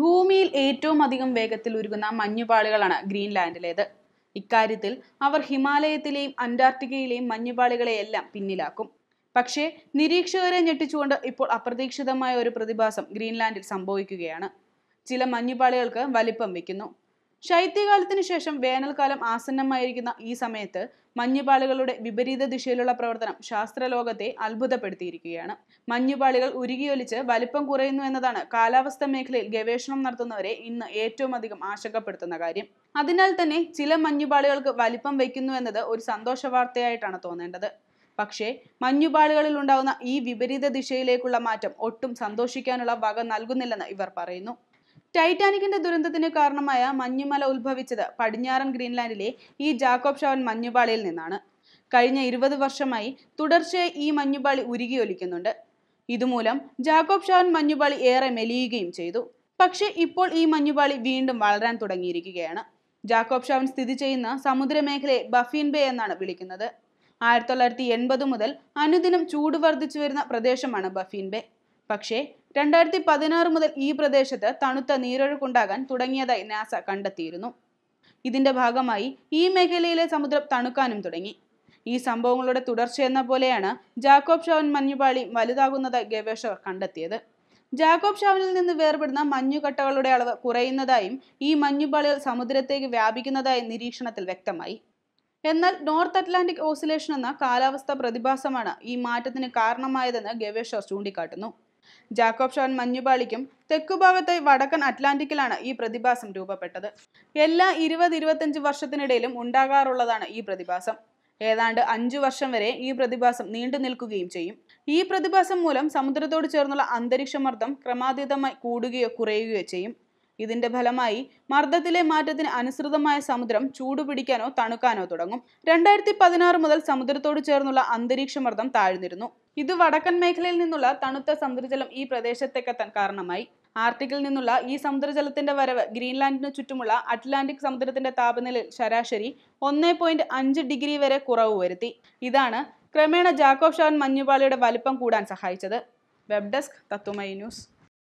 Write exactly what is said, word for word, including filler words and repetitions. ഭൂമിയിൽ ഏറ്റവും അധികം വേഗത്തിൽ ഉരുകുന്ന മഞ്ഞുപാളികളാണ് ഗ്രീൻലാൻഡിലേത്. ഇക്കാര്യത്തിൽ അവർ ഹിമാലയത്തിലെയും അന്റാർട്ടിക്കയിലെയും മഞ്ഞുപാളികളെയെല്ലാം പിന്നിലാക്കും. പക്ഷേ നിരീക്ഷകരെ ഞെട്ടിച്ചുകൊണ്ട് ഇപ്പോൾ അപ്രതീക്ഷിതമായ ഒരു പ്രതിഭാസം ഗ്രീൻലാൻഡിൽ സംഭവിക്കുകയാണ്. ചില മഞ്ഞുപാളികൾക്ക് വലിപ്പം വയ്ക്കുന്നു. ശൈത്യകാലത്തിന് ശേഷം വേനൽക്കാലം ആസന്നമായിരിക്കുന്ന ഈ സമയത്ത് മഞ്ഞുപാളികളുടെ വിപരീത ദിശയിലുള്ള പ്രവർത്തനം ശാസ്ത്രലോകത്തെ അത്ഭുതപ്പെടുത്തിയിരിക്കുകയാണ്. മഞ്ഞുപാളികൾ ഉരുകിയൊലിച്ച് വലിപ്പം കുറയുന്നു എന്നതാണ് കാലാവസ്ഥാ മേഖലയിൽ ഗവേഷണം നടത്തുന്നവരെ ഇന്ന് ഏറ്റവും അധികം ആശങ്കപ്പെടുത്തുന്ന കാര്യം. അതിനാൽ തന്നെ ചില മഞ്ഞുപാളികൾക്ക് വലിപ്പം വയ്ക്കുന്നു എന്നത് ഒരു സന്തോഷ വാർത്തയായിട്ടാണ് തോന്നേണ്ടത്. പക്ഷേ മഞ്ഞുപാളികളിൽ ഉണ്ടാകുന്ന ഈ വിപരീത ദിശയിലേക്കുള്ള മാറ്റം ഒട്ടും സന്തോഷിക്കാനുള്ള വക നൽകുന്നില്ലെന്ന് ഇവർ പറയുന്നു. ടൈറ്റാനിക്കിന്റെ ദുരന്തത്തിന് കാരണമായ മഞ്ഞുമല ഉത്ഭവിച്ചത് പടിഞ്ഞാറൻ ഗ്രീൻലാൻഡിലെ ഈ ജാക്കോബ് ഷവൻ മഞ്ഞുപാളിയിൽ നിന്നാണ്. കഴിഞ്ഞ ഇരുപത് വർഷമായി തുടർച്ചയായി ഈ മഞ്ഞുപാളി ഉരുകിയൊലിക്കുന്നുണ്ട്. ഇതുമൂലം ജാക്കോബ് ഷവൻ മഞ്ഞുപാളി ഏറെ മെലിയുകയും ചെയ്തു. പക്ഷേ ഇപ്പോൾ ഈ മഞ്ഞുപാളി വീണ്ടും വളരാൻ തുടങ്ങിയിരിക്കുകയാണ്. ജാക്കോബ് ഷവൻ സ്ഥിതി ചെയ്യുന്ന സമുദ്രമേഖലയെ ബഫിൻ ബേ എന്നാണ് വിളിക്കുന്നത്. ആയിരത്തി തൊള്ളായിരത്തി എൺപത് മുതൽ അനുദിനം ചൂട് വർദ്ധിച്ചു വരുന്ന പ്രദേശമാണ് ബഫിൻ ബേ. പക്ഷേ രണ്ടായിരത്തി പതിനാറ് മുതൽ ഈ പ്രദേശത്ത് തണുത്ത നീരൊഴുക്കുണ്ടാകാൻ തുടങ്ങിയതായി നാസ കണ്ടെത്തിയിരുന്നു. ഇതിന്റെ ഭാഗമായി ഈ മേഖലയിലെ സമുദ്രം തണുക്കാനും തുടങ്ങി. ഈ സംഭവങ്ങളുടെ തുടർച്ചയെന്ന പോലെയാണ് ജാക്കോബ് ഷവൻ മഞ്ഞുപാളി വലുതാകുന്നതായി ഗവേഷകർ കണ്ടെത്തിയത്. ജാക്കോബ് ഷവനിൽ നിന്ന് വേർപെടുന്ന മഞ്ഞുകട്ടകളുടെ അളവ് കുറയുന്നതായും ഈ മഞ്ഞുപാളികൾ സമുദ്രത്തേക്ക് വ്യാപിക്കുന്നതായും നിരീക്ഷണത്തിൽ വ്യക്തമായി. എന്നാൽ നോർത്ത് അറ്റ്ലാന്റിക് ഓസിലേഷൻ എന്ന കാലാവസ്ഥാ പ്രതിഭാസമാണ് ഈ മാറ്റത്തിന് കാരണമായതെന്ന് ഗവേഷകർ ചൂണ്ടിക്കാട്ടുന്നു. ജാക്കോബ് ഷവൻ മഞ്ഞുപാളിക്കും തെക്കുഭാഗത്തായി വടക്കൻ അറ്റ്ലാന്റിക്കിലാണ് ഈ പ്രതിഭാസം രൂപപ്പെട്ടത്. എല്ലാ ഇരുപത് ഇരുപത്തഞ്ച് വർഷത്തിനിടയിലും ഉണ്ടാകാറുള്ളതാണ് ഈ പ്രതിഭാസം. ഏതാണ്ട് അഞ്ചു വർഷം വരെ ഈ പ്രതിഭാസം നീണ്ടു നിൽക്കുകയും ചെയ്യും. ഈ പ്രതിഭാസം മൂലം സമുദ്രത്തോട് ചേർന്നുള്ള അന്തരീക്ഷ മർദ്ദം ക്രമാതീതമായി കൂടുകയോ കുറയുകയോ ചെയ്യും. ഇതിന്റെ ഫലമായി മർദ്ദത്തിലെ മാറ്റത്തിന് അനുസൃതമായ സമുദ്രം ചൂടുപിടിക്കാനോ തണുക്കാനോ തുടങ്ങും. രണ്ടായിരത്തി പതിനാറ് മുതൽ സമുദ്രത്തോട് ചേർന്നുള്ള അന്തരീക്ഷ മർദ്ദം താഴ്ന്നിരുന്നു. ഇത് വടക്കൻ മേഖലയിൽ നിന്നുള്ള തണുത്ത സമുദ്രജലം ഈ പ്രദേശത്തേക്കെത്താൻ കാരണമായി. ആർട്ടിക്കിൽ നിന്നുള്ള ഈ സമുദ്രജലത്തിന്റെ വരവ് ഗ്രീൻലാൻഡിനു ചുറ്റുമുള്ള അറ്റ്ലാന്റിക് സമുദ്രത്തിന്റെ താപനിലയിൽ ശരാശരി ഒന്നേ പോയിന്റ് അഞ്ച് ഡിഗ്രി വരെ കുറവ് വരുത്തി. ഇതാണ് ക്രമേണ ജാക്കോബ് ഷവൻ മഞ്ഞുപാളിയുടെ വലുപ്പം കൂടാൻ സഹായിച്ചത്. വെബ് ഡെസ്ക് തത്തുമൈ ന്യൂസ്.